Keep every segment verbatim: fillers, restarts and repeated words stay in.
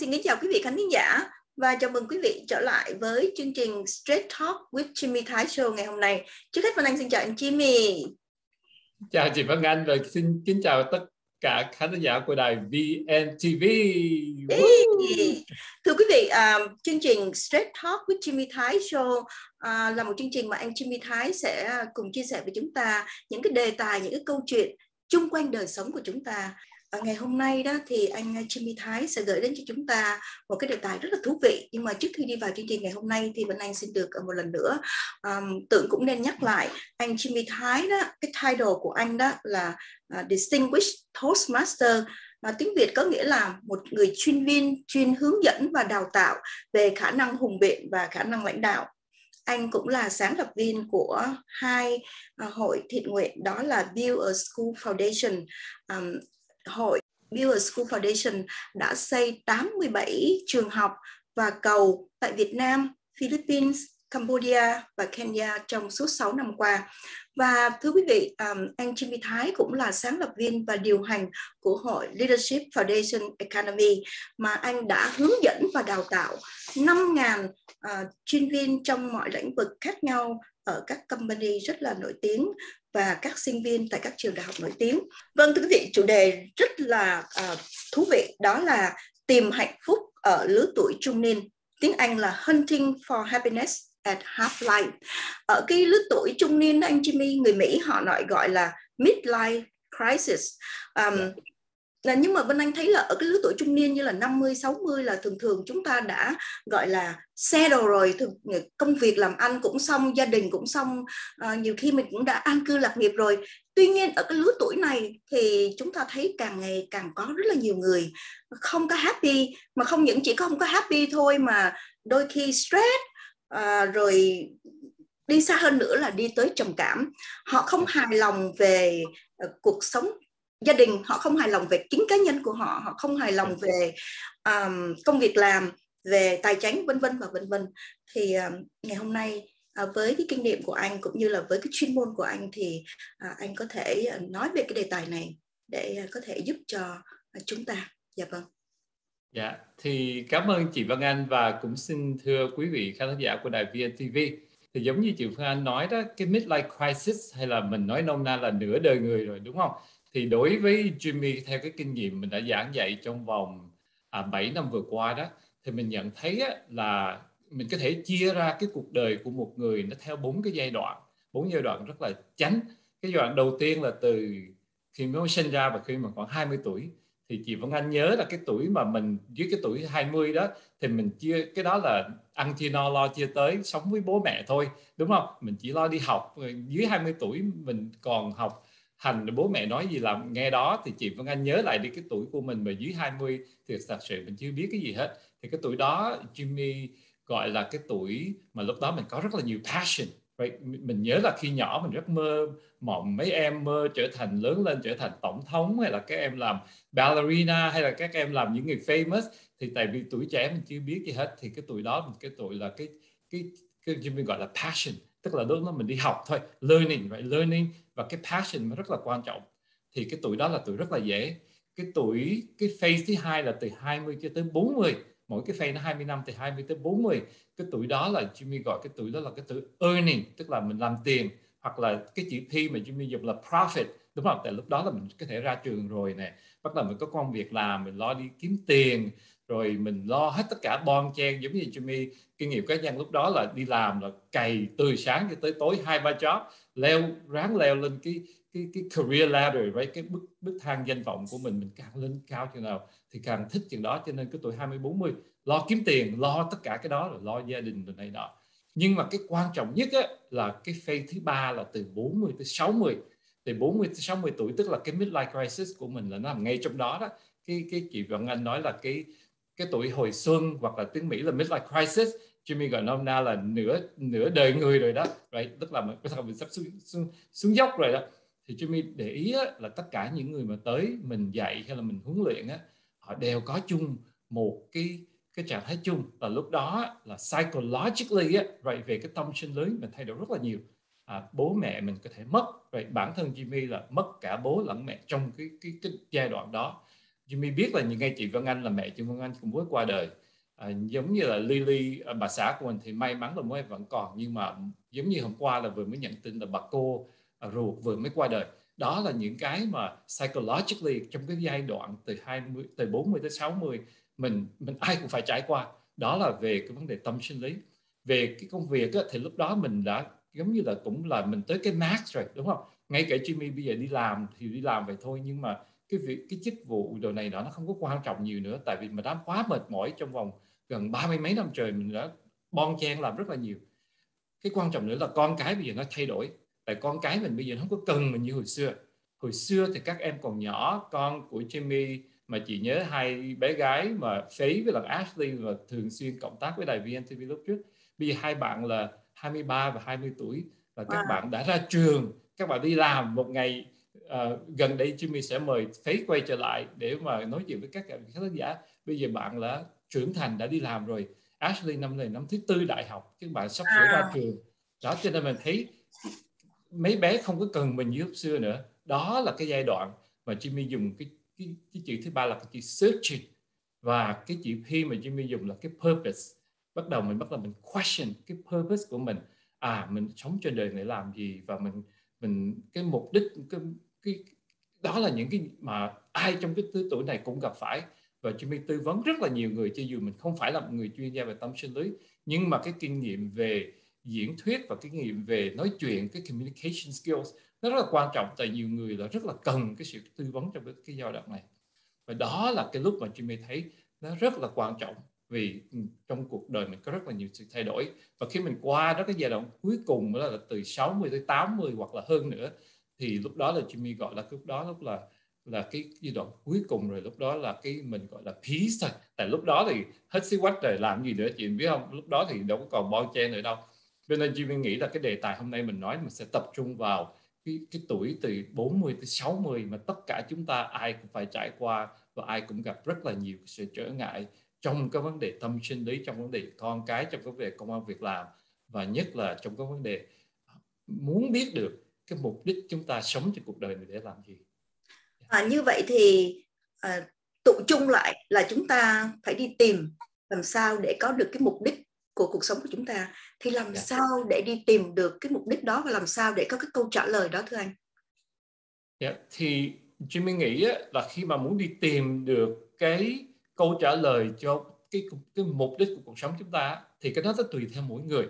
xin kính chào quý vị khán thính giả và chào mừng quý vị trở lại với chương trình Straight Talk with Jimmy Thái Show ngày hôm nay. Trước hết Vân Anh xin chào anh Jimmy. Chào chị Vân Anh và xin kính chào tất cả khán giả của đài vê en tê vê. Thưa quý vị, uh, chương trình Straight Talk with Jimmy Thái Show uh, là một chương trình mà anh Jimmy Thái sẽ cùng chia sẻ với chúng ta những cái đề tài, những cái câu chuyện chung quanh đời sống của chúng ta. À, ngày hôm nay đó thì anh Jimmy Thái sẽ gửi đến cho chúng ta một cái đề tài rất là thú vị. Nhưng mà trước khi đi vào chương trình ngày hôm nay thì Vân Anh xin được một lần nữa um, tưởng cũng nên nhắc lại anh Jimmy Thái đó, cái title của anh đó là uh, Distinguished Toastmaster. À, tiếng Việt có nghĩa là một người chuyên viên chuyên hướng dẫn và đào tạo về khả năng hùng biện và khả năng lãnh đạo. Anh cũng là sáng lập viên của hai uh, hội thiện nguyện, đó là Build a School Foundation. um, Hội Build a School Foundation đã xây tám mươi bảy trường học và cầu tại Việt Nam, Philippines, Cambodia và Kenya trong suốt sáu năm qua. Và thưa quý vị, um, anh Jimmy Thái cũng là sáng lập viên và điều hành của hội Leadership Foundation Academy mà anh đã hướng dẫn và đào tạo năm nghìn uh, chuyên viên trong mọi lĩnh vực khác nhau ở các company rất là nổi tiếng và các sinh viên tại các trường đại học nổi tiếng. Vâng, thưa quý vị, chủ đề rất là uh, thú vị, đó là tìm hạnh phúc ở lứa tuổi trung niên. Tiếng Anh là Hunting for Happiness at Half-Life. Ở cái lứa tuổi trung niên đó, anh Jimmy, người Mỹ họ nói gọi là Midlife Crisis. Um, yeah. Là, nhưng mà Vân Anh thấy là ở cái lứa tuổi trung niên như là năm mươi, sáu mươi là thường thường chúng ta đã gọi là settle rồi, thường, công việc làm ăn cũng xong, gia đình cũng xong, à, nhiều khi mình cũng đã an cư lạc nghiệp rồi. Tuy nhiên ở cái lứa tuổi này thì chúng ta thấy càng ngày càng có rất là nhiều người không có happy, mà không những chỉ không có happy thôi mà đôi khi stress, à, rồi đi xa hơn nữa là đi tới trầm cảm. Họ không hài lòng về uh, cuộc sống gia đình, họ không hài lòng về chính cá nhân của họ, họ không hài lòng về um, công việc làm, về tài chính vân vân và vân vân. Thì um, ngày hôm nay uh, với cái kinh nghiệm của anh cũng như là với cái chuyên môn của anh thì uh, anh có thể uh, nói về cái đề tài này để uh, có thể giúp cho uh, chúng ta. Dạ vâng. Dạ, thì cảm ơn chị Vân Anh và cũng xin thưa quý vị khán giả của đài vê en tê vê. Thì giống như chị Vân Anh nói đó, cái midlife crisis hay là mình nói nôm na là nửa đời người rồi, đúng không? Thì đối với Jimmy, theo cái kinh nghiệm mình đã giảng dạy trong vòng à, bảy năm vừa qua đó, thì mình nhận thấy á, là mình có thể chia ra cái cuộc đời của một người nó theo bốn cái giai đoạn, bốn giai đoạn rất là chánh. Cái giai đoạn đầu tiên là từ khi mới sinh ra và khi mà khoảng hai mươi tuổi. Thì chị Vân Anh nhớ là cái tuổi mà mình dưới cái tuổi hai mươi đó thì mình chia, cái đó là ăn chia no lo chia tới, sống với bố mẹ thôi, đúng không? Mình chỉ lo đi học, dưới hai mươi tuổi mình còn học hành, bố mẹ nói gì làm nghe đó. Thì chị Vân Anh nhớ lại đi cái tuổi của mình mà dưới hai mươi thì thật sự mình chưa biết cái gì hết. Thì cái tuổi đó Jimmy gọi là cái tuổi mà lúc đó mình có rất là nhiều passion, right? Mình nhớ là khi nhỏ mình rất mơ mộng, mấy em mơ trở thành, lớn lên trở thành tổng thống, hay là các em làm ballerina, hay là các em làm những người famous. Thì tại vì tuổi trẻ mình chưa biết gì hết, thì cái tuổi đó cái tuổi là cái, cái, cái Jimmy gọi là passion, tức là lúc đó mình đi học thôi, learning, right? Learning và cái passion nó rất là quan trọng. Thì cái tuổi đó là tuổi rất là dễ. Cái tuổi, cái phase thứ hai là từ hai mươi cho tới bốn mươi, mỗi cái phase nó hai mươi năm, từ hai mươi tới bốn mươi. Cái tuổi đó là Jimmy gọi cái tuổi đó là cái tuổi earning, tức là mình làm tiền, hoặc là cái chữ P mà Jimmy dùng là profit, đúng không? Tại lúc đó là mình có thể ra trường rồi nè, bắt đầu mình có công việc làm, mình lo đi kiếm tiền, rồi mình lo hết tất cả bon chen. Giống như Jimmy, kinh nghiệm cá nhân lúc đó là đi làm là cày từ sáng cho tới tối hai ba job, leo ráng leo lên cái cái cái career ladder, right? Cái bức bức thang danh vọng của mình, mình càng lên cao chừng nào thì càng thích chừng đó. Cho nên cái tuổi hai mươi bốn mươi lo kiếm tiền, lo tất cả cái đó, rồi lo gia đình rồi này nọ. Nhưng mà cái quan trọng nhất á, là cái phase thứ ba là từ bốn mươi tới sáu mươi. Từ bốn mươi tới sáu mươi tuổi tức là cái midlife crisis của mình là nó nằm ngay trong đó đó. Cái cái chị Vân Anh nói là cái cái tuổi hồi xuân, hoặc là tiếng Mỹ là midlife crisis, Jimmy gọi nôm na là nửa nửa đời người rồi đó, right? Tức là mình, mình sắp xuống, xuống, xuống dốc rồi đó. Thì Jimmy để ý á, là tất cả những người mà tới mình dạy hay là mình huấn luyện á, họ đều có chung một cái cái trạng thái chung là lúc đó là psychologically á, right? Về cái tâm sinh lý mình thay đổi rất là nhiều. À, bố mẹ mình có thể mất, right? Bản thân Jimmy là mất cả bố lẫn mẹ trong cái cái, cái giai đoạn đó. Jimmy biết là những ngày chị Vân Anh là mẹ chị Vân Anh cũng mới qua đời. À, giống như là Lily, bà xã của mình thì may mắn là mới vẫn còn, nhưng mà giống như hôm qua là vừa mới nhận tin là bà cô à, ruột vừa mới qua đời. Đó là những cái mà psychologically trong cái giai đoạn từ hai mươi từ bốn mươi tới sáu mươi mình mình ai cũng phải trải qua. Đó là về cái vấn đề tâm sinh lý. Về cái công việc á, thì lúc đó mình đã giống như là cũng là mình tới cái max rồi, đúng không? Ngay cả Jimmy bây giờ đi làm thì đi làm vậy thôi, nhưng mà cái việc cái chức vụ đồ này đó nó không có quan trọng nhiều nữa, tại vì mình đã quá mệt mỏi trong vòng gần ba mươi mấy năm trời, mình đã bon chen làm rất là nhiều. Cái quan trọng nữa là con cái bây giờ nó thay đổi, tại con cái mình bây giờ nó không có cần mình như hồi xưa. Hồi xưa thì các em còn nhỏ, con của Jimmy mà chị nhớ hai bé gái mà Phí với là Ashley mà thường xuyên cộng tác với đài vê en tê vê lúc trước. Bây giờ hai bạn là hai mươi ba và hai mươi tuổi và các wow. bạn đã ra trường, các bạn đi làm một ngày. Uh, gần đây Jimmy sẽ mời Phí quay trở lại để mà nói chuyện với các khán giả. Bây giờ bạn đã trưởng thành, đã đi làm rồi. Ashley năm này năm thứ tư đại học, các bạn sắp sửa ra trường. Đó, cho nên mình thấy mấy bé không có cần mình như lúc xưa nữa. Đó là cái giai đoạn mà Jimmy dùng cái cái, cái chữ thứ ba là cái chữ searching, và cái chữ P mà Jimmy dùng là cái purpose. Bắt đầu mình bắt đầu mình question cái purpose của mình. À, mình sống trên đời này làm gì, và mình mình cái mục đích cái, cái đó là những cái mà ai trong cái thứ tuổi này cũng gặp phải. Và Jimmy tư vấn rất là nhiều người, cho dù mình không phải là một người chuyên gia về tâm sinh lý, nhưng mà cái kinh nghiệm về diễn thuyết và kinh nghiệm về nói chuyện, cái communication skills nó rất là quan trọng, tại nhiều người là rất là cần cái sự tư vấn trong cái, cái giai đoạn này. Và đó là cái lúc mà Jimmy thấy nó rất là quan trọng, vì trong cuộc đời mình có rất là nhiều sự thay đổi. Và khi mình qua đó cái giai đoạn cuối cùng đó là từ sáu mươi tới tám mươi hoặc là hơn nữa, thì lúc đó là Jimmy gọi là lúc đó lúc là là cái giai đoạn cuối cùng rồi. Lúc đó là cái mình gọi là peace thôi, tại lúc đó thì hết xí quách rồi, làm gì nữa chị biết không, lúc đó thì đâu có còn bon chen nữa đâu. Cho nên Jimmy nghĩ là cái đề tài hôm nay mình nói mình sẽ tập trung vào cái, cái tuổi từ bốn mươi tới sáu mươi mà tất cả chúng ta ai cũng phải trải qua, và ai cũng gặp rất là nhiều sự trở ngại trong cái vấn đề tâm sinh lý, trong vấn đề con cái, trong vấn đề công an việc làm, và nhất là trong cái vấn đề muốn biết được cái mục đích chúng ta sống trên cuộc đời này để làm gì. À, như vậy thì à, tụ chung lại là chúng ta phải đi tìm làm sao để có được cái mục đích của cuộc sống của chúng ta. Thì làm dạ. sao để đi tìm được cái mục đích đó, và làm sao để có cái câu trả lời đó thưa anh? Dạ, thì Jimmy nghĩ là khi mà muốn đi tìm được cái câu trả lời cho cái, cái mục đích của cuộc sống chúng ta thì cái đó sẽ tùy theo mỗi người.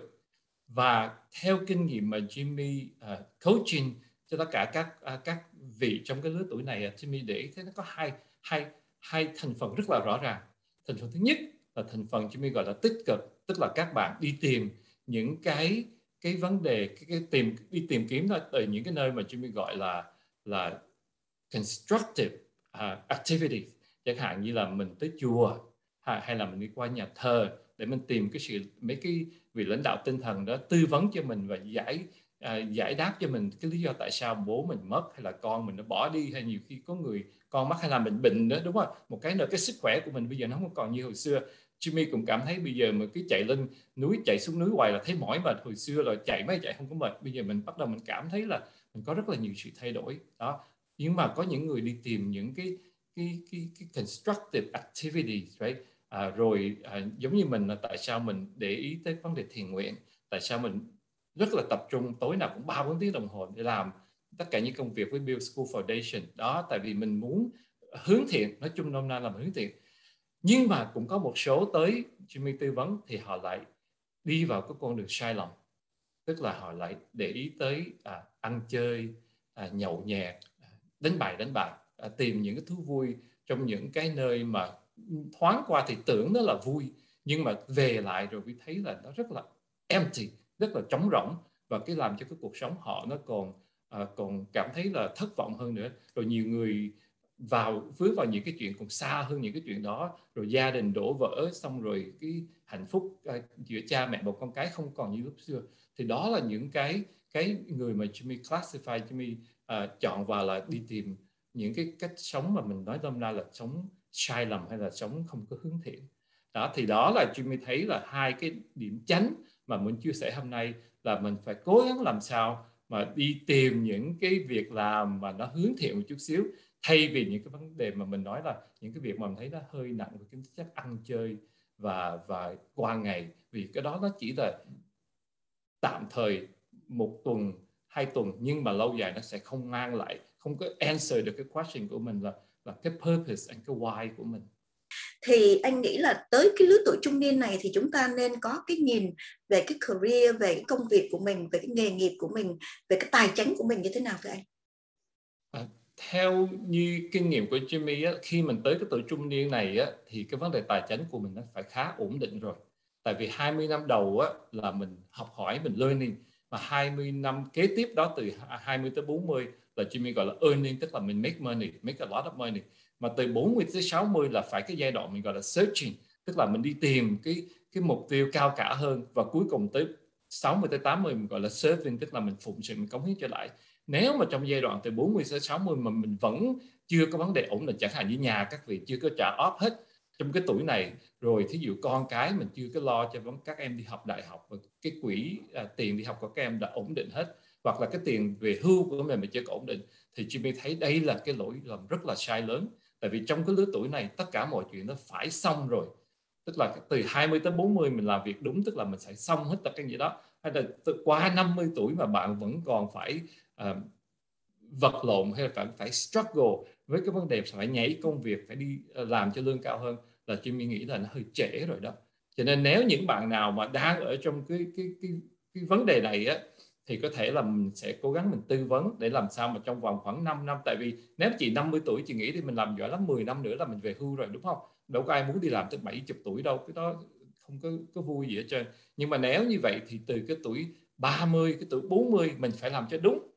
Và theo kinh nghiệm mà Jimmy uh, coaching cho tất cả các uh, các vị trong cái lứa tuổi này, uh, Jimmy để ý thấy nó có hai, hai, hai thành phần rất là rõ ràng. Thành phần thứ nhất là thành phần Jimmy gọi là tích cực, tức là các bạn đi tìm những cái cái vấn đề, cái, cái tìm đi tìm kiếm nó từ những cái nơi mà Jimmy gọi là là constructive uh, activities. Chẳng hạn như là mình tới chùa, hay là mình đi qua nhà thờ để mình tìm cái sự mấy cái vị lãnh đạo tinh thần đó tư vấn cho mình và giải uh, giải đáp cho mình cái lý do tại sao bố mình mất, hay là con mình nó bỏ đi, hay nhiều khi có người con mắc hay là mình bệnh nữa, đúng không? Một cái nữa, cái sức khỏe của mình bây giờ nó không còn như hồi xưa. Jimmy cũng cảm thấy bây giờ mình cứ chạy lên núi, chạy xuống núi hoài là thấy mỏi mệt. Hồi xưa là chạy mấy chạy không có mệt. Bây giờ mình bắt đầu mình cảm thấy là mình có rất là nhiều sự thay đổi đó. Nhưng mà có những người đi tìm những cái Cái, cái, cái constructive activities, right? À, rồi à, giống như mình là tại sao mình để ý tới vấn đề thiền nguyện, tại sao mình rất là tập trung tối nào cũng ba bốn tiếng đồng hồ để làm tất cả những công việc với Build School Foundation đó, tại vì mình muốn hướng thiện, nói chung nôm na là mình hướng thiện. Nhưng mà cũng có một số tới Jimmy tư vấn thì họ lại đi vào cái con đường sai lầm, tức là họ lại để ý tới à, ăn chơi, à, nhậu nhẹt, đánh bài đánh bài À, tìm những cái thú vui trong những cái nơi mà thoáng qua thì tưởng nó là vui, nhưng mà về lại rồi mới thấy là nó rất là empty, rất là trống rỗng, và cái làm cho cái cuộc sống họ nó còn à, còn cảm thấy là thất vọng hơn nữa. Rồi nhiều người vào vướng vào những cái chuyện còn xa hơn những cái chuyện đó, rồi gia đình đổ vỡ, xong rồi cái hạnh phúc à, giữa cha mẹ và con cái không còn như lúc xưa. Thì đó là những cái cái người mà Jimmy classify, Jimmy à, chọn vào là đi tìm những cái cách sống mà mình nói tâm ra là sống sai lầm, hay là sống không có hướng thiện. Đó, thì đó là Jimmy thấy là hai cái điểm chánh mà mình chia sẻ hôm nay, là mình phải cố gắng làm sao mà đi tìm những cái việc làm mà nó hướng thiện một chút xíu, thay vì những cái vấn đề mà mình nói là những cái việc mà mình thấy nó hơi nặng về tính chất ăn chơi và và qua ngày, vì cái đó nó chỉ là tạm thời một tuần hai tuần, nhưng mà lâu dài nó sẽ không mang lại, không có answer được cái question của mình là là cái purpose and cái why của mình. Thì anh nghĩ là tới cái lứa tuổi trung niên này thì chúng ta nên có cái nhìn về cái career, về cái công việc của mình, về cái nghề nghiệp của mình, về cái tài chính của mình như thế nào vậy anh? À, theo như kinh nghiệm của Jimmy á, khi mình tới cái tuổi trung niên này á, thì cái vấn đề tài chính của mình nó phải khá ổn định rồi. Tại vì hai mươi năm đầu á, là mình học hỏi, mình learning, mà hai mươi năm kế tiếp đó từ hai mươi tới bốn mươi là Jimmy gọi là earning, tức là mình make money, make a lot of money. Mà từ bốn mươi tới sáu mươi là phải cái giai đoạn mình gọi là searching, tức là mình đi tìm cái cái mục tiêu cao cả hơn, và cuối cùng tới sáu mươi tới tám mươi mình gọi là serving, tức là mình phụng sự, mình cống hiến trở lại. Nếu mà trong giai đoạn từ bốn mươi tới sáu mươi mà mình vẫn chưa có vấn đề ổn định, chẳng hạn như nhà các vị chưa có trả off hết trong cái tuổi này, rồi thí dụ con cái mình chưa có lo cho các em đi học đại học, cái quỹ à, tiền đi học của các em đã ổn định hết, hoặc là cái tiền về hưu của mình mình chưa có ổn định, thì Jimmy thấy đây là cái lỗi lầm rất là sai lớn. Tại vì trong cái lứa tuổi này tất cả mọi chuyện nó phải xong rồi. Tức là từ hai mươi tới bốn mươi mình làm việc đúng, tức là mình sẽ xong hết tất cả những gì đó. Hay là qua năm mươi tuổi mà bạn vẫn còn phải uh, vật lộn hay là phải, phải struggle với cái vấn đề phải nhảy công việc, phải đi làm cho lương cao hơn, là Jimmy nghĩ là nó hơi trễ rồi đó. Cho nên nếu những bạn nào mà đang ở trong cái, cái, cái, cái vấn đề này á, thì có thể là mình sẽ cố gắng mình tư vấn để làm sao mà trong vòng khoảng năm năm. Tại vì nếu chị năm mươi tuổi chị nghĩ thì mình làm giỏi lắm mười năm nữa là mình về hưu rồi, đúng không? Đâu có ai muốn đi làm tới bảy mươi tuổi đâu, cái đó không có, có vui gì hết trơn. Nhưng mà nếu như vậy thì từ cái tuổi ba mươi, cái tuổi bốn mươi mình phải làm cho đúng.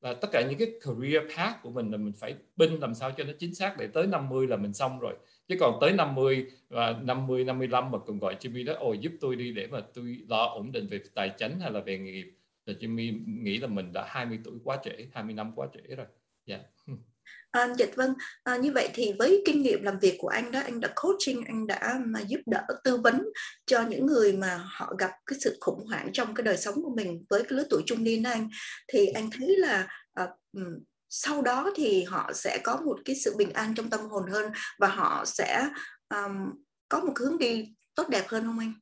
Là tất cả những cái career path của mình là mình phải binh làm sao cho nó chính xác để tới năm mươi là mình xong rồi. Chứ còn tới năm mươi, năm mươi, năm mươi lăm mà còn gọi Jimmy đó, ôi giúp tôi đi để mà tôi lo ổn định về tài chính hay là về nghề nghiệp, là Jimmy nghĩ là mình đã hai mươi tuổi quá trễ, hai mươi năm quá trễ rồi. Dạ. Yeah. À, dạ vâng. À, như vậy thì với kinh nghiệm làm việc của anh đó, anh đã coaching, anh đã mà giúp đỡ, tư vấn cho những người mà họ gặp cái sự khủng hoảng trong cái đời sống của mình với cái lứa tuổi trung niên đó anh. Thì anh thấy là à, sau đó thì họ sẽ có một cái sự bình an trong tâm hồn hơn và họ sẽ um, có một hướng đi tốt đẹp hơn không anh?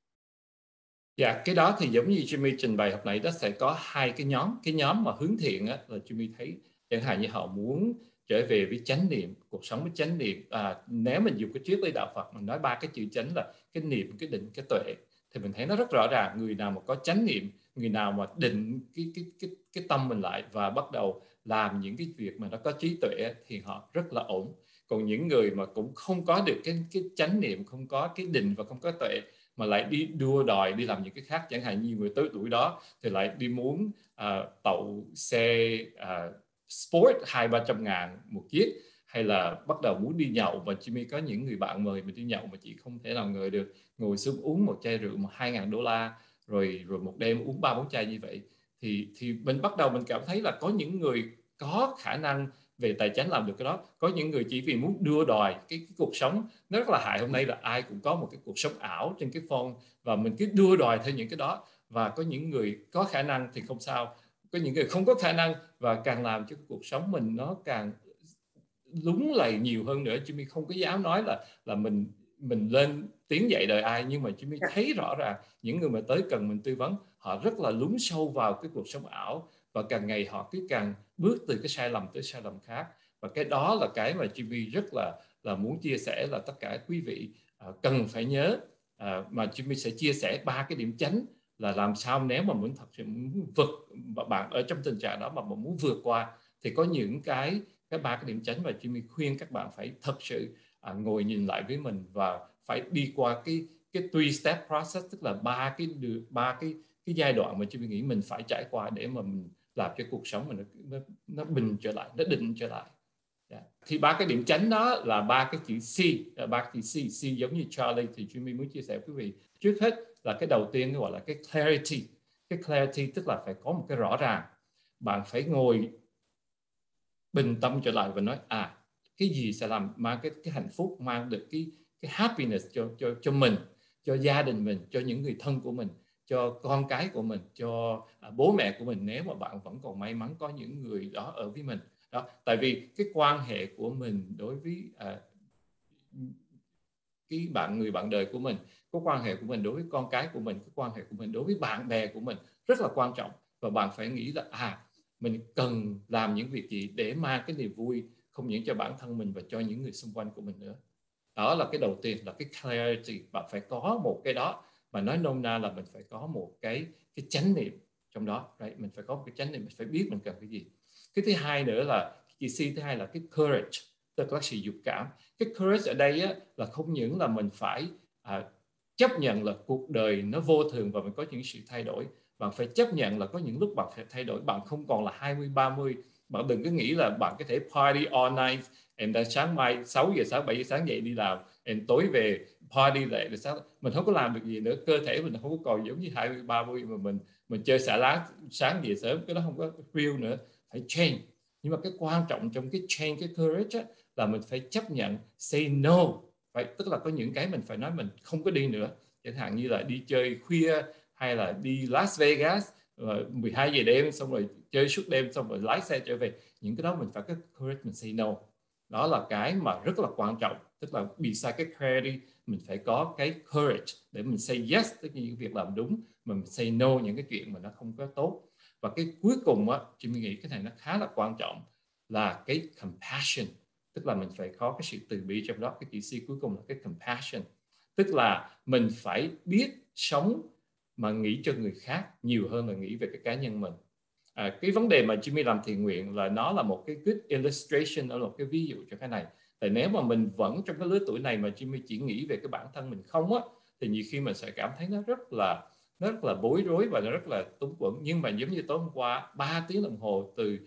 Dạ, cái đó thì giống như Jimmy trình bày hồi nãy, đó sẽ có hai cái nhóm. Cái nhóm mà hướng thiện á, là Jimmy thấy chẳng hạn như họ muốn trở về với chánh niệm, cuộc sống với chánh niệm. À, nếu mình dùng cái triết lý đạo Phật, mình nói ba cái chữ chánh là cái niệm, cái định, cái tuệ, thì mình thấy nó rất rõ ràng. Người nào mà có chánh niệm, người nào mà định cái, cái, cái, cái tâm mình lại và bắt đầu làm những cái việc mà nó có trí tuệ thì họ rất là ổn. Còn những người mà cũng không có được cái, cái chánh niệm, không có cái định và không có tuệ, mà lại đi đua đòi, đi làm những cái khác, chẳng hạn như người tới tuổi đó thì lại đi muốn uh, tậu xe uh, sport hai ba trăm ngàn một chiếc, hay là bắt đầu muốn đi nhậu. Và Jimmy có những người bạn mời mình đi nhậu mà chị không thể nào ngờ được, ngồi xuống uống một chai rượu hai ngàn đô la, rồi rồi một đêm uống ba bốn chai như vậy, thì thì mình bắt đầu mình cảm thấy là có những người có khả năng về tài chính làm được cái đó, có những người chỉ vì muốn đua đòi cái, cái cuộc sống nó rất là hại. Hôm nay là ai cũng có một cái cuộc sống ảo trên cái phone và mình cứ đua đòi theo những cái đó, và có những người có khả năng thì không sao, có những người không có khả năng và càng làm cho cuộc sống mình nó càng lúng lầy nhiều hơn nữa. Jimmy không có dám nói là là mình mình lên tiếng dạy đời ai, nhưng mà Jimmy thấy rõ ràng những người mà tới cần mình tư vấn họ rất là lún sâu vào cái cuộc sống ảo, và càng ngày họ cứ càng bước từ cái sai lầm tới sai lầm khác. Và cái đó là cái mà Jimmy rất là là muốn chia sẻ, là tất cả quý vị uh, cần phải nhớ. uh, Mà Jimmy sẽ chia sẻ ba cái điểm chánh là làm sao nếu mà muốn thật sự muốn vượt, bạn ở trong tình trạng đó mà muốn vượt qua, thì có những cái cái ba cái điểm chánh mà Jimmy khuyên các bạn phải thật sự uh, ngồi nhìn lại với mình và phải đi qua cái cái three step process, tức là ba cái ba cái cái giai đoạn mà Jimmy nghĩ mình phải trải qua để mà mình làm cho cuộc sống mình nó, nó bình trở lại, nó định trở lại. Yeah. Thì ba cái điểm chánh đó là ba cái chữ C, ba cái chữ C, C giống như Charlie, thì Jimmy muốn chia sẻ với quý vị. Trước hết là cái đầu tiên gọi là cái clarity. Cái clarity tức là phải có một cái rõ ràng. Bạn phải ngồi bình tâm trở lại và nói à, cái gì sẽ làm mang cái, cái hạnh phúc, mang được cái, cái happiness cho, cho, cho mình, cho gia đình mình, cho những người thân của mình, cho con cái của mình, cho bố mẹ của mình, nếu mà bạn vẫn còn may mắn có những người đó ở với mình. đó. Tại vì cái quan hệ của mình đối với à, cái bạn người bạn đời của mình, cái quan hệ của mình đối với con cái của mình, cái quan hệ của mình đối với bạn bè của mình rất là quan trọng. Và bạn phải nghĩ là à, mình cần làm những việc gì để mang cái niềm vui không những cho bản thân mình và cho những người xung quanh của mình nữa. Đó là cái đầu tiên, là cái clarity. Bạn phải có một cái đó, mà nói nôm na là mình phải có một cái cái chánh niệm trong đó, right? Mình phải có một cái chánh niệm, mình phải biết mình cần cái gì. Cái thứ hai nữa là cái C thứ hai là cái courage, tức là sự dũng cảm. Cái courage ở đây á, là không những là mình phải à, chấp nhận là cuộc đời nó vô thường và mình có những sự thay đổi. Bạn phải chấp nhận là có những lúc bạn phải thay đổi. Bạn không còn là hai mươi, ba mươi. Bạn đừng có nghĩ là bạn có thể party all night, em đã sáng mai sáu giờ sáng, bảy giờ sáng dậy đi làm, em tối về party lại. Mình không có làm được gì nữa. Cơ thể mình không có còn giống như hai mươi, ba mươi mà mình mình chơi xả lá sáng về sớm. Cái đó không có real nữa. Phải change. Nhưng mà cái quan trọng trong cái change, cái courage á, là mình phải chấp nhận say no. Phải, tức là có những cái mình phải nói mình không có đi nữa. Chẳng hạn như là đi chơi khuya, hay là đi Las Vegas mười hai giờ đêm xong rồi chơi suốt đêm xong rồi lái xe trở về. Những cái đó mình phải có courage, mình say no. Đó là cái mà rất là quan trọng. Tức là besides cái clarity, mình phải có cái courage để mình say yes tất nhiên những việc làm đúng, mà mình say no những cái chuyện mà nó không có tốt. Và cái cuối cùng á, chị mình nghĩ cái này nó khá là quan trọng, là cái compassion. Tức là mình phải có cái sự từ bi trong đó. Cái chữ C cuối cùng là cái compassion. Tức là mình phải biết sống mà nghĩ cho người khác nhiều hơn là nghĩ về cái cá nhân mình. À, cái vấn đề mà Jimmy làm thiện nguyện là nó là một cái good illustration, nó là một cái ví dụ cho cái này. Tại nếu mà mình vẫn trong cái lứa tuổi này mà Jimmy chỉ nghĩ về cái bản thân mình không á, thì nhiều khi mình sẽ cảm thấy nó rất là nó rất là bối rối và nó rất là túng quẫn. Nhưng mà giống như tối hôm qua, ba tiếng đồng hồ từ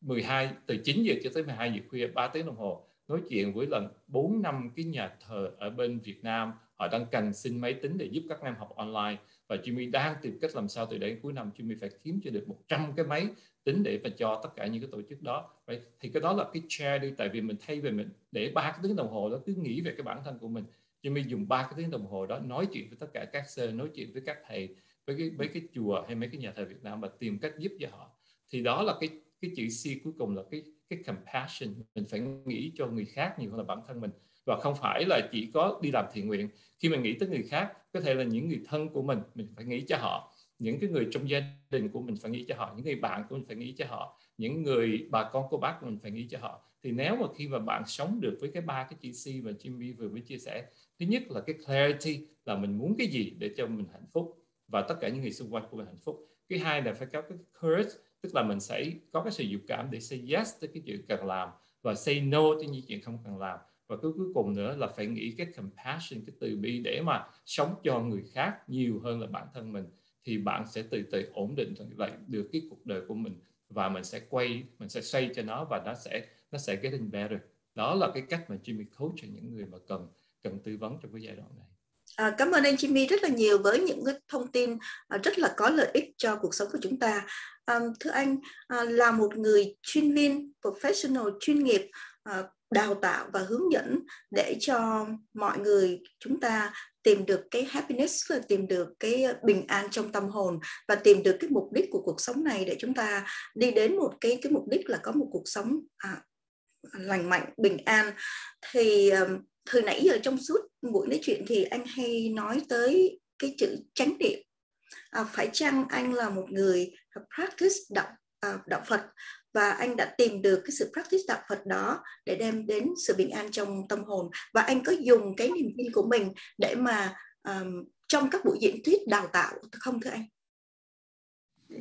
mười hai từ chín giờ cho tới mười hai giờ khuya, ba tiếng đồng hồ nói chuyện với lần bốn năm cái nhà thờ ở bên Việt Nam. Họ đang cần xin máy tính để giúp các em học online. Và Jimmy đang tìm cách làm sao từ đến cuối năm Jimmy phải kiếm cho được một trăm cái máy tính để mà cho tất cả những cái tổ chức đó. Vậy thì cái đó là cái charity. Tại vì mình thay về mình để ba cái tiếng đồng hồ đó cứ nghĩ về cái bản thân của mình, Jimmy dùng ba cái tiếng đồng hồ đó nói chuyện với tất cả các sơ, nói chuyện với các thầy, với cái, với cái chùa hay mấy cái nhà thờ Việt Nam, và tìm cách giúp cho họ. Thì đó là cái cái chữ C cuối cùng là cái cái compassion. Mình phải nghĩ cho người khác nhiều hơn là bản thân mình. Và không phải là chỉ có đi làm thiện nguyện. Khi mình nghĩ tới người khác, có thể là những người thân của mình, mình phải nghĩ cho họ. Những cái người trong gia đình của mình phải nghĩ cho họ. Những người bạn của mình phải nghĩ cho họ. Những người bà con cô bác của mình phải nghĩ cho họ. Thì nếu mà khi mà bạn sống được với cái ba cái chữ C mà Jimmy vừa mới chia sẻ. Thứ nhất là cái clarity, là mình muốn cái gì để cho mình hạnh phúc và tất cả những người xung quanh của mình hạnh phúc. Cái hai là phải có cái courage, tức là mình sẽ có cái sự dũng cảm để say yes tới cái chuyện cần làm và say no tới những chuyện không cần làm. Và cái cuối cùng nữa là phải nghĩ cái compassion, cái từ bi để mà sống cho người khác nhiều hơn là bản thân mình. Thì bạn sẽ từ từ ổn định lại được cái cuộc đời của mình, và mình sẽ quay, mình sẽ xoay cho nó, và nó sẽ nó sẽ getting better. Đó là cái cách mà Jimmy coach cho những người mà cần cần tư vấn trong cái giai đoạn này. À, cảm ơn anh Jimmy rất là nhiều với những cái thông tin rất là có lợi ích cho cuộc sống của chúng ta. À, thưa anh, là một người chuyên viên, professional chuyên nghiệp, đào tạo và hướng dẫn để cho mọi người chúng ta tìm được cái happiness, là tìm được cái bình an trong tâm hồn và tìm được cái mục đích của cuộc sống này, để chúng ta đi đến một cái cái mục đích là có một cuộc sống à, lành mạnh, bình an. Thì từ nãy giờ trong suốt buổi nói chuyện thì anh hay nói tới cái chữ chánh niệm. À, phải chăng anh là một người practice đạo, à, đạo Phật, và anh đã tìm được cái sự practice đạo Phật đó để đem đến sự bình an trong tâm hồn, và anh có dùng cái niềm tin của mình để mà um, trong các buổi diễn thuyết đào tạo không thưa anh?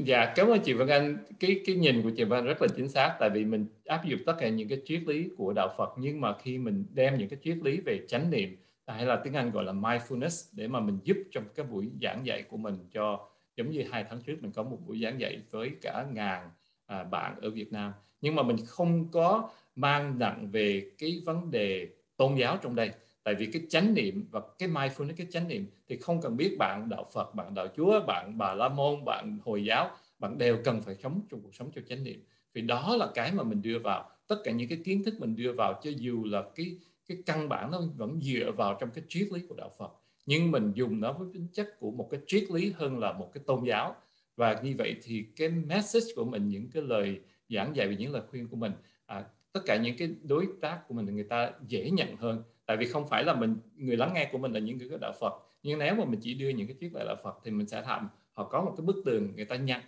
Dạ, cảm ơn chị Vân Anh. Cái cái nhìn của chị Vân Anh rất là chính xác, tại vì mình áp dụng tất cả những cái triết lý của đạo Phật, nhưng mà khi mình đem những cái triết lý về chánh niệm, hay là tiếng Anh gọi là mindfulness, để mà mình giúp trong cái buổi giảng dạy của mình cho, giống như hai tháng trước mình có một buổi giảng dạy với cả ngàn À, bạn ở Việt Nam, nhưng mà mình không có mang nặng về cái vấn đề tôn giáo trong đây. Tại vì cái chánh niệm và cái mindfulness, cái chánh niệm thì không cần biết bạn đạo Phật, bạn đạo Chúa, bạn Bà La Môn, bạn Hồi giáo, bạn đều cần phải sống trong cuộc sống cho chánh niệm. Vì đó là cái mà mình đưa vào, tất cả những cái kiến thức mình đưa vào, cho dù là cái cái căn bản nó vẫn dựa vào trong cái triết lý của đạo Phật, nhưng mình dùng nó với tính chất của một cái triết lý hơn là một cái tôn giáo. Và như vậy thì cái message của mình, những cái lời giảng dạy về những lời khuyên của mình, à, tất cả những cái đối tác của mình người ta dễ nhận hơn. Tại vì không phải là mình, người lắng nghe của mình là những người có đạo Phật, nhưng nếu mà mình chỉ đưa những cái triết lý đạo Phật thì mình sẽ làm họ có một cái bức tường, người ta nhặt,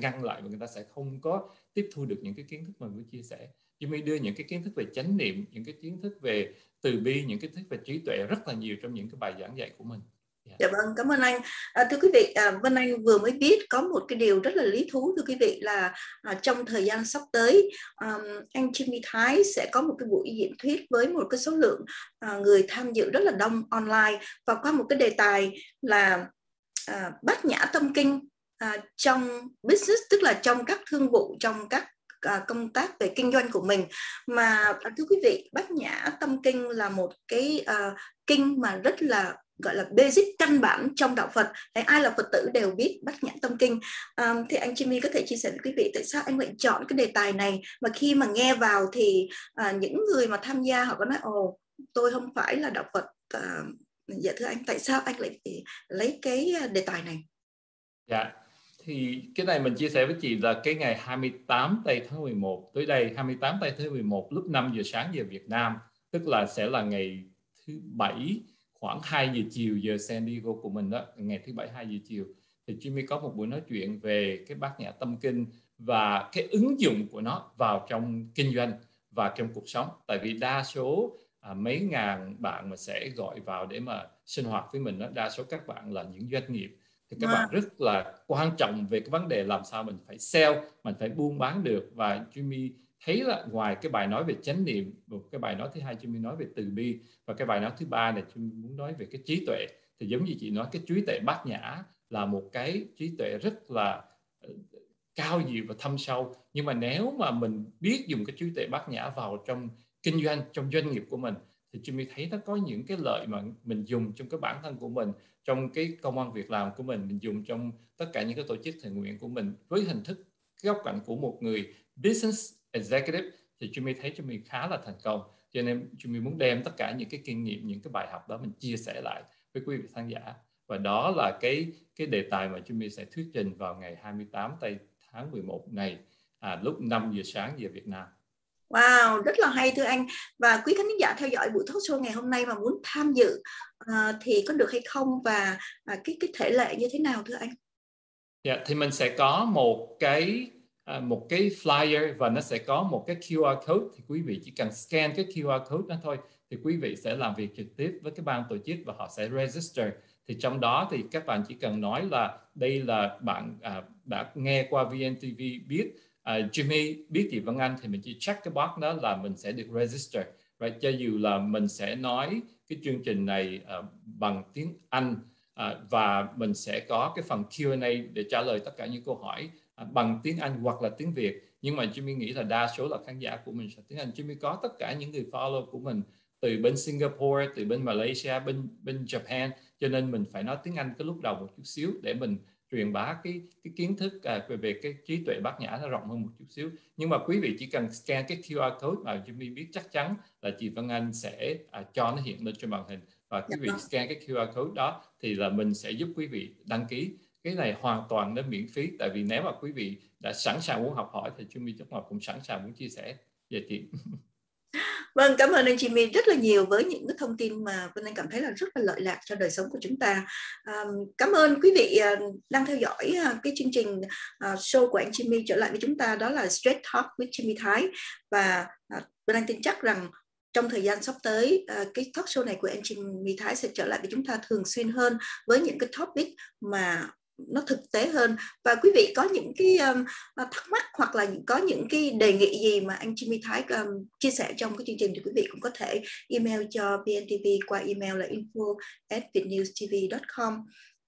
ngăn lại và người ta sẽ không có tiếp thu được những cái kiến thức mà mình chia sẻ. Jimmy đưa những cái kiến thức về chánh niệm, những cái kiến thức về từ bi, những cái kiến thức về trí tuệ rất là nhiều trong những cái bài giảng dạy của mình. Yeah. Dạ vâng, cảm ơn anh. À, thưa quý vị, à, Vân Anh vừa mới biết có một cái điều rất là lý thú thưa quý vị là à, trong thời gian sắp tới à, anh Jimmy Thái sẽ có một cái buổi diễn thuyết với một cái số lượng à, người tham dự rất là đông online và qua một cái đề tài là à, Bát Nhã Tâm Kinh à, trong business, tức là trong các thương vụ, trong các à, công tác về kinh doanh của mình. Mà à, thưa quý vị, Bát Nhã Tâm Kinh là một cái à, kinh mà rất là gọi là basic, căn bản trong đạo Phật. Đấy, ai là Phật tử đều biết Bát Nhã Tâm Kinh. À, thì anh Jimmy có thể chia sẻ với quý vị tại sao anh lại chọn cái đề tài này, mà khi mà nghe vào thì à, những người mà tham gia họ có nói ồ tôi không phải là đạo Phật. À, dạ thưa anh, tại sao anh lại lấy cái đề tài này? Dạ, thì cái này mình chia sẻ với chị là cái ngày hai mươi tám tây tháng mười một tới đây, hai mươi tám tây tháng mười một lúc năm giờ sáng giờ Việt Nam, tức là sẽ là ngày thứ bảy khoảng hai giờ chiều giờ San Diego của mình đó, ngày thứ bảy hai giờ chiều thì Jimmy có một buổi nói chuyện về cái Bát Nhã Tâm Kinh và cái ứng dụng của nó vào trong kinh doanh và trong cuộc sống. Tại vì đa số à, mấy ngàn bạn mà sẽ gọi vào để mà sinh hoạt với mình đó, đa số các bạn là những doanh nghiệp, thì các à. bạn rất là quan trọng về cái vấn đề làm sao mình phải sell, mình phải buôn bán được. Và Jimmy thấy là ngoài cái bài nói về chánh niệm, cái bài nói thứ hai Jimmy nói về từ bi, và cái bài nói thứ ba là Jimmy muốn nói về cái trí tuệ. Thì giống như chị nói, cái trí tuệ Bát Nhã là một cái trí tuệ rất là cao diệu và thâm sâu, nhưng mà nếu mà mình biết dùng cái trí tuệ Bát Nhã vào trong kinh doanh, trong doanh nghiệp của mình thì Jimmy thấy nó có những cái lợi mà mình dùng trong cái bản thân của mình, trong cái công ăn việc làm của mình, mình dùng trong tất cả những cái tổ chức thiện nguyện của mình với hình thức cái góc cạnh của một người business executive. Thì Jimmy thấy Jimmy khá là thành công, cho nên Jimmy muốn đem tất cả những cái kinh nghiệm, những cái bài học đó mình chia sẻ lại với quý vị khán giả. Và đó là cái cái đề tài mà Jimmy sẽ thuyết trình vào ngày hai mươi tám tây tháng mười một này, à, lúc năm giờ sáng giờ Việt Nam. Wow, rất là hay thưa anh. Và quý khán giả theo dõi buổi talk show ngày hôm nay mà muốn tham dự uh, thì có được hay không, và uh, cái cái thể lệ như thế nào thưa anh? Dạ, yeah, thì mình sẽ có một cái một cái flyer và nó sẽ có một cái quy rờ code, thì quý vị chỉ cần scan cái quy rờ code đó thôi thì quý vị sẽ làm việc trực tiếp với cái ban tổ chức và họ sẽ register. Thì trong đó thì các bạn chỉ cần nói là đây là bạn à, đã nghe qua vê en tê vê, biết à, Jimmy, biết chị Vân Anh, thì mình chỉ check cái box đó là mình sẽ được register. Và cho dù là mình sẽ nói cái chương trình này à, bằng tiếng Anh à, và mình sẽ có cái phần quy rờ a để trả lời tất cả những câu hỏi bằng tiếng Anh hoặc là tiếng Việt, nhưng mà Jimmy nghĩ là đa số là khán giả của mình sẽ tiếng Anh. Jimmy có tất cả những người follow của mình từ bên Singapore, từ bên Malaysia, bên bên Japan, cho nên mình phải nói tiếng Anh cái lúc đầu một chút xíu để mình truyền bá cái cái kiến thức à, về về cái trí tuệ Bát Nhã nó rộng hơn một chút xíu. Nhưng mà quý vị chỉ cần scan cái quy rờ code mà Jimmy biết chắc chắn là chị Vân Anh sẽ à, cho nó hiện lên trên màn hình, và quý vị scan cái quy rờ code đó thì là mình sẽ giúp quý vị đăng ký. Cái này hoàn toàn nó miễn phí, tại vì nếu mà quý vị đã sẵn sàng muốn học hỏi thì Jimmy chắc là cũng sẵn sàng muốn chia sẻ về chị. Vâng, cảm ơn anh Jimmy rất là nhiều với những cái thông tin mà Vân Anh cảm thấy là rất là lợi lạc cho đời sống của chúng ta. À, cảm ơn quý vị đang theo dõi cái chương trình show của anh Jimmy trở lại với chúng ta, đó là Straight Talk with Jimmy Thái. Và Vân Anh tin chắc rằng trong thời gian sắp tới, cái talk show này của anh Jimmy Thái sẽ trở lại với chúng ta thường xuyên hơn với những cái topic mà nó thực tế hơn. Và quý vị có những cái um, thắc mắc hoặc là có những cái đề nghị gì mà anh Jimmy Thái um, chia sẻ trong cái chương trình thì quý vị cũng có thể email cho vê en tê vê qua email là info at vietnewstv dot com.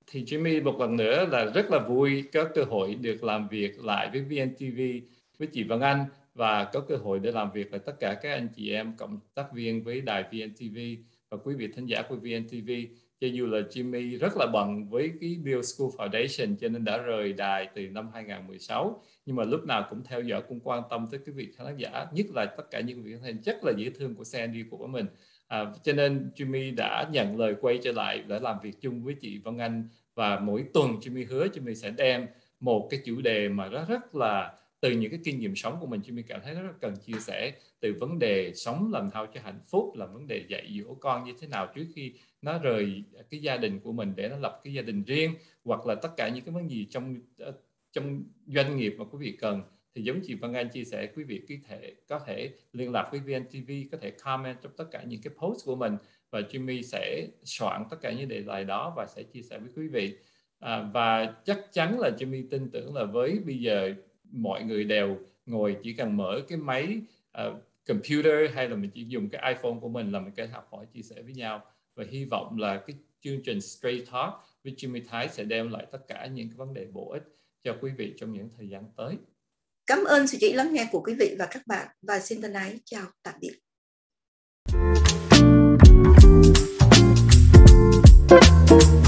Thì Jimmy một lần nữa là rất là vui có cơ hội được làm việc lại với vê en tê vê, với chị Vân Anh, và có cơ hội để làm việc với tất cả các anh chị em cộng tác viên với đài vê en tê vê và quý vị thính giả của vê en tê vê. Cho dù là Jimmy rất là bận với cái Build a School Foundation cho nên đã rời đài từ năm hai nghìn mười sáu, nhưng mà lúc nào cũng theo dõi, cũng quan tâm tới cái việc khán giả, nhất là tất cả những vị khán giả rất là dễ thương của Sandy của mình. À, cho nên Jimmy đã nhận lời quay trở lại để làm việc chung với chị Vân Anh, và mỗi tuần Jimmy hứa Jimmy sẽ đem một cái chủ đề mà nó rất là từ những cái kinh nghiệm sống của mình, Jimmy cảm thấy rất là cần chia sẻ, từ vấn đề sống làm sao cho hạnh phúc, là vấn đề dạy dỗ con như thế nào trước khi nó rời cái gia đình của mình để nó lập cái gia đình riêng, hoặc là tất cả những cái vấn đề trong trong doanh nghiệp mà quý vị cần. Thì giống chị Vân Anh chia sẻ, quý vị có thể, có thể liên lạc với vê en tê vê, có thể comment trong tất cả những cái post của mình, và Jimmy sẽ soạn tất cả những đề tài đó và sẽ chia sẻ với quý vị. À, và chắc chắn là Jimmy tin tưởng là với bây giờ mọi người đều ngồi chỉ cần mở cái máy uh, computer, hay là mình chỉ dùng cái iPhone của mình là mình có thể học hỏi chia sẻ với nhau. Và hy vọng là cái chương trình Straight Talk với Jimmy Thái sẽ đem lại tất cả những cái vấn đề bổ ích cho quý vị trong những thời gian tới. Cảm ơn sự chú ý lắng nghe của quý vị và các bạn, và xin thân ái chào tạm biệt.